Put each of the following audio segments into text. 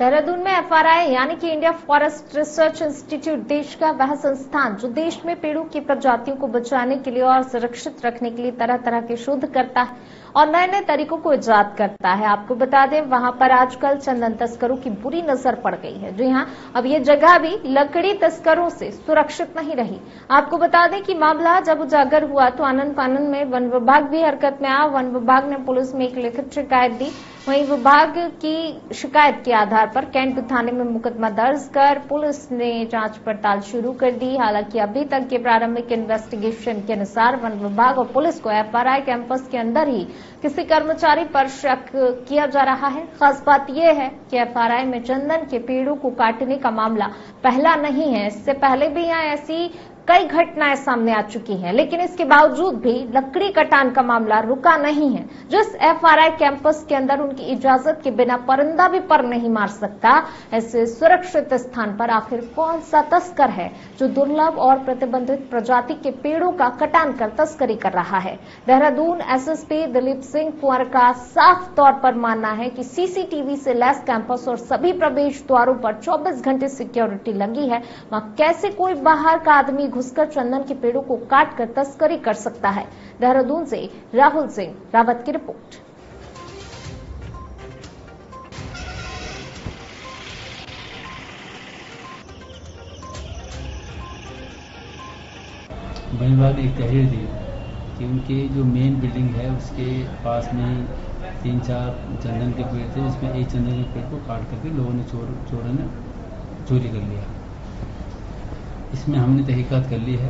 देहरादून में एफआरआई यानी कि इंडिया फॉरेस्ट रिसर्च इंस्टीट्यूट देश का वह संस्थान जो देश में पेड़ों की प्रजातियों को बचाने के लिए और सुरक्षित रखने के लिए तरह तरह के शोध करता है और नए नए तरीकों को ईजाद करता है। आपको बता दें वहां पर आजकल चंदन तस्करों की बुरी नजर पड़ गई है। जी हां, अब ये जगह भी लकड़ी तस्करों से सुरक्षित नहीं रही। आपको बता दें कि मामला जब उजागर हुआ तो आनन फानन में वन विभाग भी हरकत में आया। वन विभाग ने पुलिस में एक लिखित शिकायत दी, वहीं विभाग की शिकायत के आधार पर कैंट थाने में मुकदमा दर्ज कर पुलिस ने जांच पड़ताल शुरू कर दी। हालांकि अभी तक के प्रारंभिक इन्वेस्टिगेशन के अनुसार वन विभाग और पुलिस को एफआरआई कैंपस के अंदर ही किसी कर्मचारी पर शक किया जा रहा है। खास बात यह है कि एफआरआई में चंदन के पेड़ों को काटने का मामला पहला नहीं है। इससे पहले भी यहाँ ऐसी कई घटनाएं सामने आ चुकी हैं, लेकिन इसके बावजूद भी लकड़ी कटान का मामला रुका नहीं है। जिस एफआरआई कैंपस के अंदर उनकी इजाजत के बिना परिंदा भी पर नहीं मार सकता, ऐसे सुरक्षित स्थान पर आखिर कौन सा तस्कर है जो दुर्लभ और प्रतिबंधित प्रजाति के पेड़ों का कटान कर तस्करी कर रहा है। देहरादून एसएसपी दिलीप सिंह कुंवर का साफ तौर पर मानना है कि सीसीटीवी से लैस कैंपस और सभी प्रवेश द्वारों पर 24 घंटे सिक्योरिटी लगी है। वहाँ कैसे कोई बाहर का आदमी घुसकर चंदन के पेड़ों को काटकर तस्करी कर सकता है। देहरादून से राहुल सिंह रावत की रिपोर्ट। वन विभाग ने एक तहरीर दी कि उनकी जो मेन बिल्डिंग है उसके पास में 3-4 चंदन के पेड़ थे, जिसमें एक चंदन के पेड़ को काट करके लोगों ने चोरों ने चोरी कर लिया। इसमें हमने तहकीकात कर ली है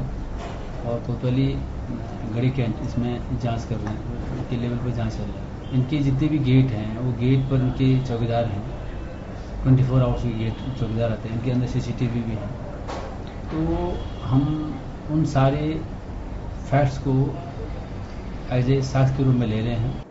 और कोतवली गढ़ी कैंट इसमें जांच कर रहे हैं, उनके लेवल पर जांच कर रहे हैं। इनके जितने भी गेट हैं वो गेट पर उनके चौकीदार हैं, 24 आवर्स के गेट चौकीदार आते हैं। इनके अंदर सीसीटीवी भी है। तो हम उन सारे फैक्ट्स को एज ए साक्ष्य के रूप में ले रहे हैं।